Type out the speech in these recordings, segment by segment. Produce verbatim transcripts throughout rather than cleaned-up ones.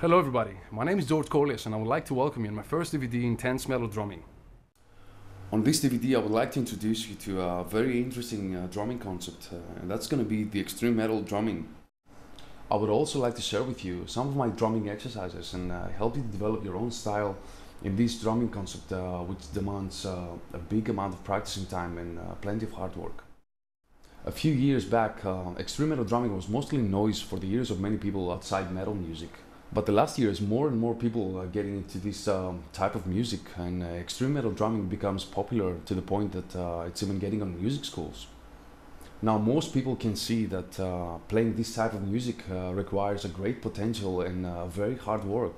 Hello everybody, my name is George Kollias and I would like to welcome you in my first D V D, Intense Metal Drumming. On this D V D I would like to introduce you to a very interesting uh, drumming concept, uh, and that's going to be the extreme metal drumming. I would also like to share with you some of my drumming exercises and uh, help you develop your own style in this drumming concept uh, which demands uh, a big amount of practicing time and uh, plenty of hard work. A few years back, uh, extreme metal drumming was mostly noise for the ears of many people outside metal music. But the last years, more and more people are getting into this um, type of music, and uh, extreme metal drumming becomes popular to the point that uh, it's even getting on music schools. Now, most people can see that uh, playing this type of music uh, requires a great potential and uh, very hard work.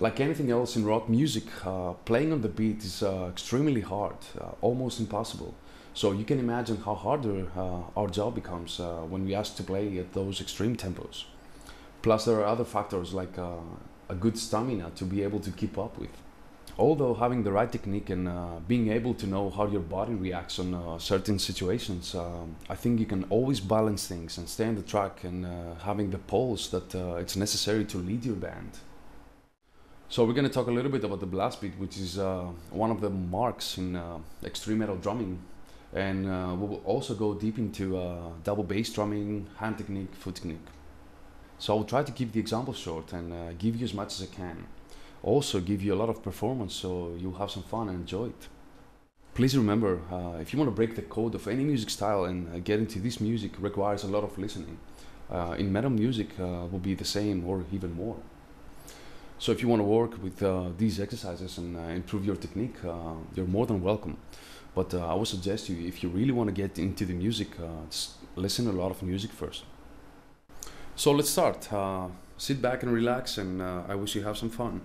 Like anything else in rock music, uh, playing on the beat is uh, extremely hard, uh, almost impossible. So you can imagine how harder uh, our job becomes uh, when we ask to play at those extreme tempos. Plus, there are other factors like uh, a good stamina to be able to keep up with. Although having the right technique and uh, being able to know how your body reacts on uh, certain situations, um, I think you can always balance things and stay on the track and uh, having the pulse that uh, it's necessary to lead your band. So we're going to talk a little bit about the blast beat, which is uh, one of the marks in uh, extreme metal drumming. And uh, we'll also go deep into uh, double bass drumming, hand technique, foot technique. So I'll try to keep the examples short and uh, give you as much as I can. Also give you a lot of performance so you'll have some fun and enjoy it. Please remember, uh, if you want to break the code of any music style and uh, get into this music requires a lot of listening. Uh, in metal music uh, will be the same or even more. So if you want to work with uh, these exercises and uh, improve your technique, uh, you're more than welcome. But uh, I would suggest you, if you really want to get into the music, uh, just listen to a lot of music first. So let's start. Uh, sit back and relax, and uh, I wish you have some fun.